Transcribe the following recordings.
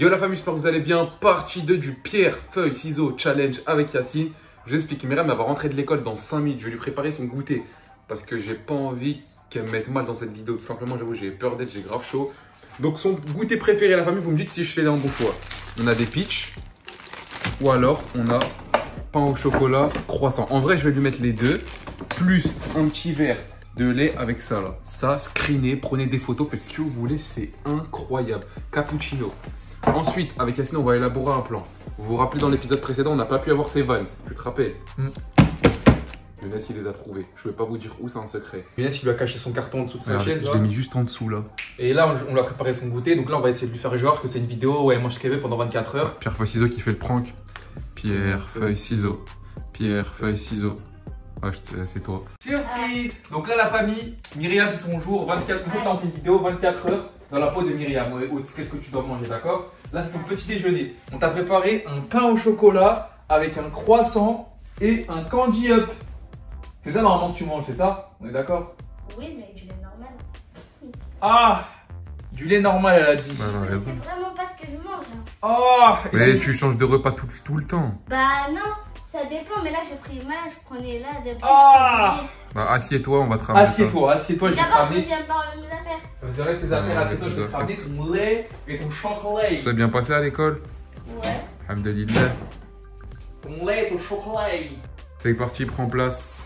Yo la famille, j'espère que vous allez bien. Partie 2 du pierre, feuille, ciseaux challenge avec Yassine. Je vous explique, Myriam va rentrer de l'école dans 5 minutes. Je vais lui préparer son goûter parce que j'ai pas envie qu'elle me mette mal dans cette vidéo. Tout simplement, j'avoue, j'ai peur d'être, j'ai grave chaud. Donc, son goûter préféré, la famille, vous me dites si je fais un bon choix. On a des peaches ou alors on a pain au chocolat, croissant. En vrai, je vais lui mettre les deux plus un petit verre de lait avec ça là. Ça, screenez, prenez des photos, faites ce que vous voulez, c'est incroyable. Cappuccino. Ensuite, avec Yassine, on va élaborer un plan. Vous vous rappelez, dans l'épisode précédent, on n'a pas pu avoir ces Vans. Tu te rappelles? Younes, il les a trouvés. Je ne vais pas vous dire où, c'est un secret. Younes, il lui a caché son carton en dessous de sa chaise. Je l'ai mis juste en dessous là. Et là, on lui a préparé son goûter. Donc là, on va essayer de lui faire genre que c'est une vidéo où elle mange ce qu'elle veut pendant 24 heures. Pierre, feuille, ciseaux qui fait le prank. Pierre, feuille, ciseaux. Pierre, feuille, ciseaux. Ah, c'est toi. Surprise! Donc là, la famille, Myriam, c'est son jour. 24 heures, là, on fait une vidéo 24 heures. Dans la peau de Myriam, qu'est-ce que tu dois manger, d'accord? Là, c'est ton petit déjeuner. On t'a préparé un pain au chocolat avec un croissant et un candy up. C'est ça normalement que tu manges, c'est ça? On est d'accord? Oui, mais avec du lait normal. Ah! Du lait normal, elle a dit. Bah, elle a raison. C'est vraiment pas ce que je mange. Oh! Mais tu changes de repas tout le temps. Bah non, ça dépend, mais là j'ai pris mal, je prenais là d'habitude. Ah! Bah, assieds-toi, on va travailler. Assieds-toi, assieds-toi, je vais te ramener. C'est vrai que tes affaires, assieds-toi, je vais te ramener ton lait et ton chocolat. Ça s'est bien passé à l'école? Ouais. Alhamdulillah. Ton lait et ton chocolat. C'est parti, prends place.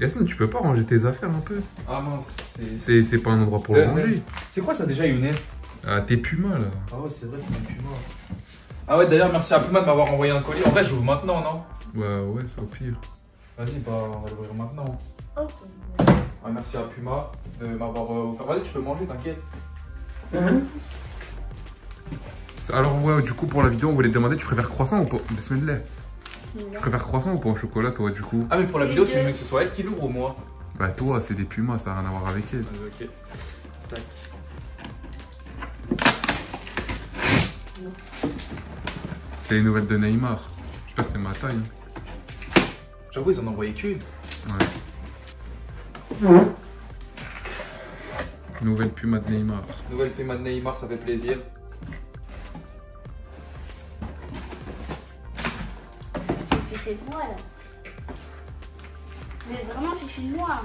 Yassine, tu peux pas ranger tes affaires un peu? Ah mince, c'est pas un endroit pour le ranger. C'est quoi ça déjà, Younes? Ah, tes Puma là. Ah ouais, c'est vrai, c'est mes Puma. Ah ouais, d'ailleurs, merci à Puma de m'avoir envoyé un colis. En vrai, j'ouvre maintenant, non? Ouais, c'est au pire. Vas-y, bah, on va l'ouvrir maintenant. Ok. Ah, merci à Puma de m'avoir offert. Vas-y, tu peux manger, t'inquiète. Alors, ouais, du coup, pour la vidéo, on voulait te demander, tu préfères croissant ou pas? Bismillah. Tu préfères croissant ou pas au chocolat, toi, du coup? Ah, mais pour la vidéo, c'est mieux que ce soit elle qui l'ouvre ou moi? Bah, toi, c'est des Puma, ça n'a rien à voir avec elle. Ok. Tac. C'est les nouvelles de Neymar. J'espère que c'est ma taille. J'avoue, ils en ont envoyé qu'une. Ouais. Nouvelle Puma de Neymar. Nouvelle Puma de Neymar, ça fait plaisir. C'est moi là. Vous êtes vraiment fichu de moi.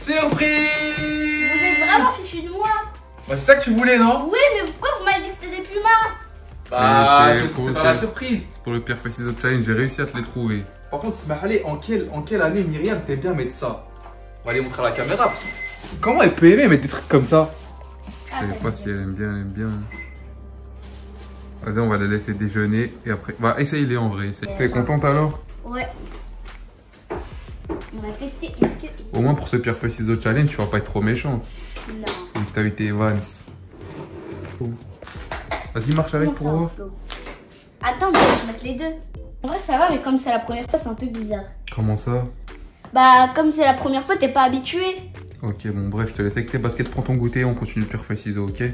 Surprise! Vous êtes vraiment fichu de moi. Bah, c'est ça que tu voulais, non? Oui, mais pourquoi vous m'avez dit que c'était des Pumas? Bah, c'est pas la surprise. C'est pour le Pierre Feuille Ciseaux Challenge, j'ai réussi à te les trouver. Par contre, Smahali, en quelle année Myriam t'aimes bien mettre ça? On va aller montrer à la caméra. Parce que comment elle peut aimer mettre des trucs comme ça? Je sais pas si elle aime bien, elle aime bien. Vas-y, on va la laisser déjeuner et après. Bah, essaye-les en vrai. T'es contente alors? Ouais. On va tester. Au moins pour ce Pierre Feuille Ciseaux Challenge, tu vas pas être trop méchant. Non. Donc t'as vu tes Vans. Oh. Vas-y, marche avec pour voir. Attends, mais je vais mettre les deux. En vrai, ça va, mais comme c'est la première fois, c'est un peu bizarre. Comment ça? Bah, comme c'est la première fois, t'es pas habitué. Ok, bon, bref, je te laisse avec tes baskets. Prends ton goûter, on continue le Pierre Feuille Ciseaux, ok?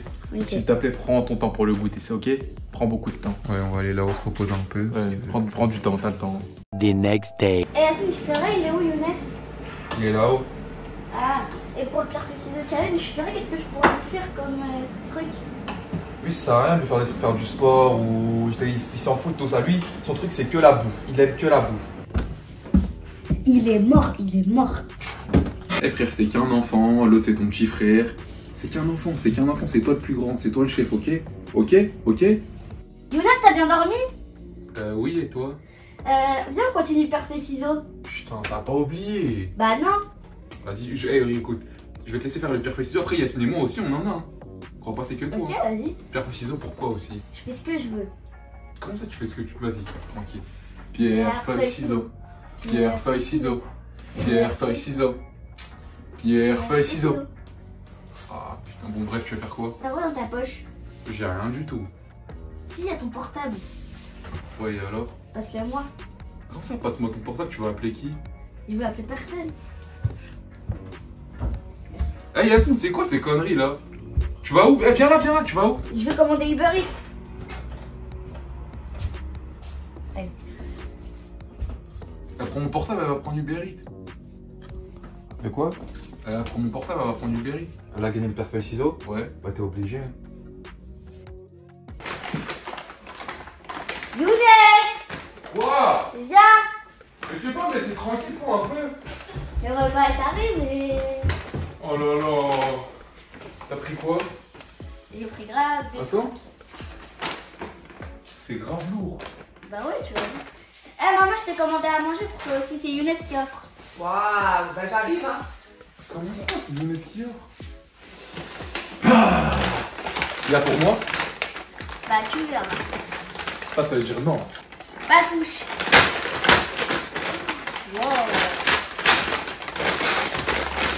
S'il te plaît, prends ton temps pour le goûter, c'est ok? Prends beaucoup de temps. Ouais, on va aller là, on se repose un peu. Ouais, prends du temps, t'as le temps. The next day. Et Yassine, tu serais, il est où, Younes? Il est là-haut. Ah, et pour le Pierre Feuille Ciseaux Challenge, je serais, qu'est-ce que je pourrais faire comme truc? Lui, ça sert à rien de faire des trucs, faire du sport ou. Il s'en fout de tout ça. Lui, son truc, c'est que la bouffe. Il aime que la bouffe. Il est mort, il est mort. Eh frère, c'est qu'un enfant. L'autre, c'est ton petit frère. C'est qu'un enfant, c'est qu'un enfant. C'est toi le plus grand, c'est toi le chef, ok? Ok? Ok? Younes, t'as bien dormi? Oui, et toi? Viens, on continue le Pierre Feuille Ciseaux. Putain, t'as pas oublié? Bah, non. Vas-y, écoute, je vais te laisser faire le Pierre Feuille Ciseaux. Après, Yassine et moi aussi, on en a. Je crois pas c'est que toi. Ok, hein. Vas-y. Pierre Feuille Ciseaux, pourquoi aussi? Je fais ce que je veux. Comment ça tu fais ce que tu veux? Vas-y, tranquille. Pierre Feuille Ciseaux. Pierre Feuille Ciseaux. Pierre Feuille Ciseaux. Pierre Feuille Ciseaux. Ah putain, bon bref, tu veux faire quoi? T'as quoi dans ta poche? J'ai rien du tout. Si, y a ton portable. Ouais, et alors? Passe-le à moi. Comment ça, passe-moi ton portable? Tu vas appeler qui? Je vais appeler personne. Eh hey, Yassine, c'est quoi ces conneries là? Tu vas où? Eh, viens là, tu vas où? Je vais commander Uber Eats. Allez. Elle prend mon portable, elle va prendre Uber Eats. De quoi? Elle prend mon portable, elle va prendre Uber Eats. Elle a gagné le père ciseaux. Ouais. Bah t'es obligé. Younes! Quoi? Déjà? Mais tu peux pas me laisser tranquille pour un peu? Je vois pas t'arriver mais... Oh là là! T'as pris quoi? J'ai pris grave. Attends. C'est grave lourd. Bah ouais, tu vois. Eh maman, je t'ai commandé à manger pour toi aussi, c'est Younes qui offre. Waouh, bah j'arrive hein. Comment ça, c'est Younes qui offre? Ah, il y a pour moi? Bah tu verras. Ah, ça veut dire non. Bah touche. Wow.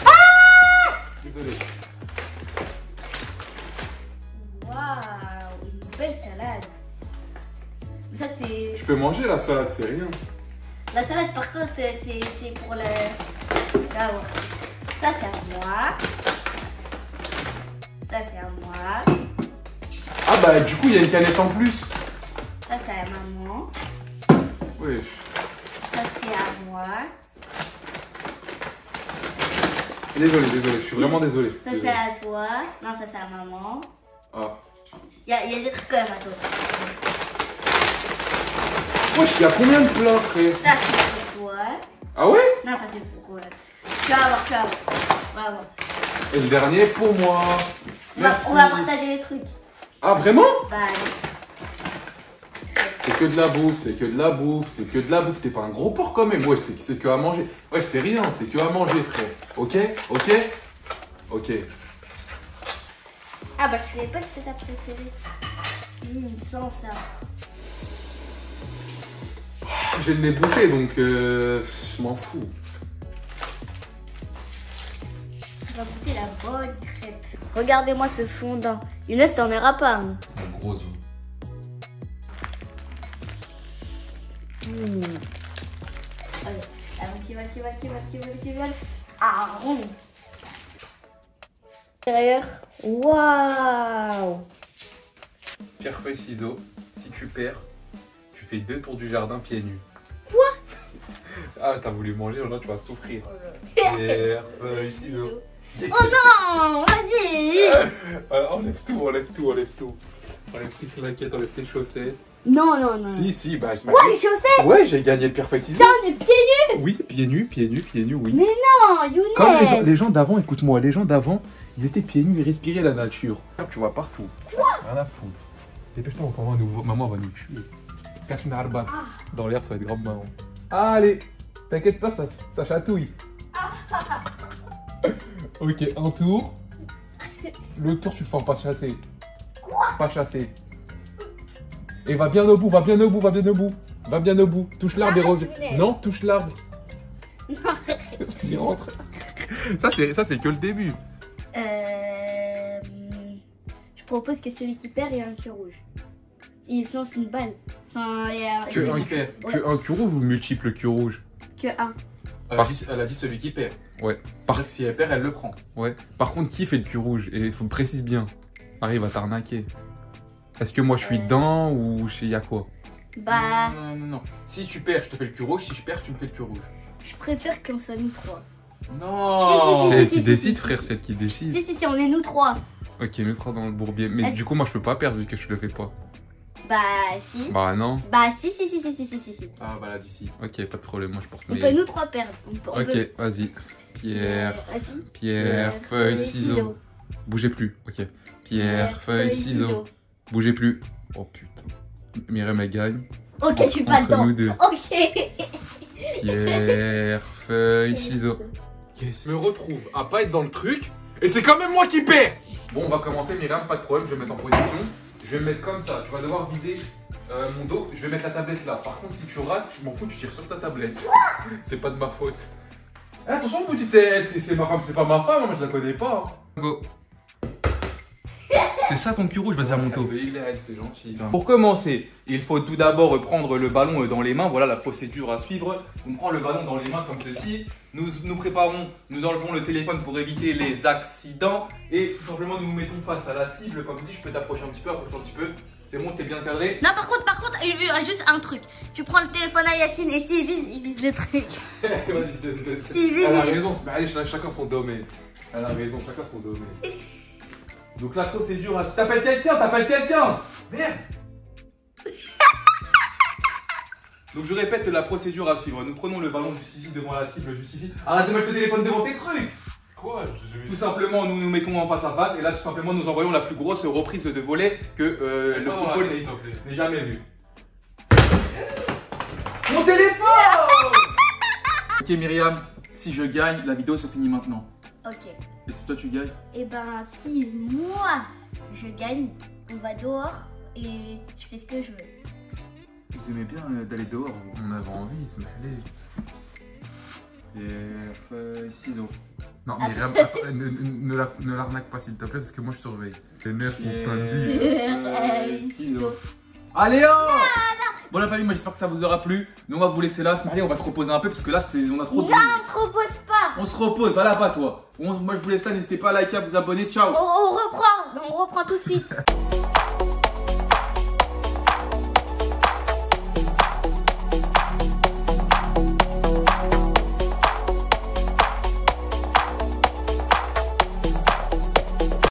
Ah, désolé. Ça, je peux manger la salade, c'est rien. La salade, par contre, c'est pour le... Ah, ouais. Ça, c'est à moi. Ça, c'est à moi. Ah bah, du coup, il y a une canette en plus. Ça, c'est à maman. Oui. Ça, c'est à moi. Désolé, désolé, je suis vraiment désolé. Ça, c'est à toi. Non, ça, c'est à maman. Ah. Il y a des trucs quand même à toi. Wesh, il y a combien de plats après? Ça c'est pour toi. Ah ouais? Non, ça c'est pour toi. Tu vas voir, tu vas voir. Bravo. Et le dernier pour moi. Merci. On va partager les trucs. Ah vraiment? Bah oui. C'est que de la bouffe, c'est que de la bouffe, c'est que de la bouffe. T'es pas un gros porc quand même. Wesh, c'est que à manger. Wesh, c'est rien, c'est que à manger frère. Ok? Ok? Ok. Ah bah je savais pas que c'était ta préférée. Sans ça. J'ai le nez bouché donc je m'en fous. On va goûter la bonne crêpe. Regardez-moi ce fondant. Younes, t'en auras pas. Hein. Un gros os. Allez, la main qui vole. Ah, rond. Derrière. Waouh. Pierre, feuille, ciseaux. Si tu perds, tu fais 2 tours du jardin pieds nus. Quoi? Ah, t'as voulu manger, là tu vas souffrir. Pierre, feuille, ciseaux. Oh non, vas-y. Enlève tout. Enlève tes claquettes, enlève tes chaussettes. Non. Si, bah je m'en... Quoi, les chaussettes? Ouais, j'ai gagné le pierre, feuille, ciseaux. Ça, on est pieds nus? Oui, pieds nus, oui. Mais non, Younes. Comme les gens d'avant, écoute-moi, les gens d'avant, ils étaient pieds nus, ils respiraient la nature. Tu vois partout. Quoi? Rien à foutre. Dépêche-toi, on va nous... Maman va nous tuer. Dans l'air, ça va être grave marrant. Allez, t'inquiète pas, ça chatouille. Ok, un tour. Le tour, tu le fais en pas chasser. Quoi? Pas chasser. Et va bien au bout. Touche l'arbre et reviens. Non, touche l'arbre. Tu rentres. Ça, c'est que le début. Je propose que celui qui perd ait un cul rouge. Il se lance une balle. Enfin, un cul rouge ou multiple cul rouge? Que un. Elle a dit celui qui perd. Ouais. C'est-à-dire que si elle perd, elle le prend. Ouais. Par contre, qui fait le cul rouge? Et il faut préciser bien. Arrive à t'arnaquer. Est-ce que moi je suis dedans ou il y a quoi? Bah. Non. Si tu perds, je te fais le cul rouge. Si je perds, tu me fais le cul rouge. Je préfère qu'on soit nous trois. Non. C'est elle qui décide, frère. C'est elle qui décide. Si, on est nous trois. Ok, nous trois dans le bourbier. Mais du coup, moi je peux pas perdre vu que je le fais pas. Bah si. Bah non. Bah si. Ah bah là d'ici. Ok, pas de problème, moi je porte mes... On peut nous trois perdre. Ok, vas-y. Pierre, feuille, ciseaux. Bougez plus, ok. Pierre, feuille, ciseaux. Bougez plus. Oh putain. Myriam, elle gagne. Ok, je suis pas dedans. Ok. Pierre, feuille, ciseaux. Yes. Je me retrouve à pas être dans le truc et c'est quand même moi qui perds. Bon, on va commencer Myriam, pas de problème, je vais me mettre en position. Je vais me mettre comme ça, tu vas devoir viser mon dos, je vais mettre la tablette là. Par contre, si tu rates, je m'en fous, tu tires sur ta tablette. C'est pas de ma faute. Eh, attention, petite tête, c'est ma femme, c'est pas ma femme, moi je la connais pas. Hein. Go. C'est ça ton cul rouge, vas-y à mon dos. C'est gentil. Pour commencer, il faut tout d'abord prendre le ballon dans les mains, voilà la procédure à suivre. On prend le ballon dans les mains comme ceci, nous préparons, nous enlevons le téléphone pour éviter les accidents et tout simplement nous nous mettons face à la cible, comme si je peux t'approcher un petit peu, c'est bon, t'es bien cadré. Non, par contre, il y a juste un truc. Tu prends le téléphone à Yassine et s'il vise, il vise le truc. Vas-y, elle a raison, mais allez, chacun son domaine. Elle a raison, chacun son domaine. Donc la procédure, hein. Si t'appelles quelqu'un, t'appelles quelqu'un. Merde. Donc je répète la procédure à suivre. Nous prenons le ballon juste ici devant la cible, juste ici. Arrête de mettre le téléphone devant tes trucs. Quoi? Tout simplement, nous nous mettons en face à face et là, tout simplement, nous envoyons la plus grosse reprise de volet que le football n'ait jamais vu. Mon téléphone. Ok Myriam, si je gagne, la vidéo se finit maintenant. Ok. Et si toi tu gagnes? Eh ben, si moi je gagne, on va dehors et je fais ce que je veux. Vous aimez bien d'aller dehors? On avait envie, il se mêlait. Pierre, feuille, ciseaux. Non, mais attends, ne l'arnaque pas s'il te plaît, parce que moi je surveille. Tes nerfs sont tendus. Ciseaux. Allez, oh! Bon la famille, j'espère que ça vous aura plu. Nous on va vous laisser là, Smiley, on va se reposer un peu parce que là on a trop de... Non, on se repose pas. On se repose, va là-bas toi. Moi je vous laisse là, n'hésitez pas à liker, à vous abonner, ciao. On reprend tout de suite.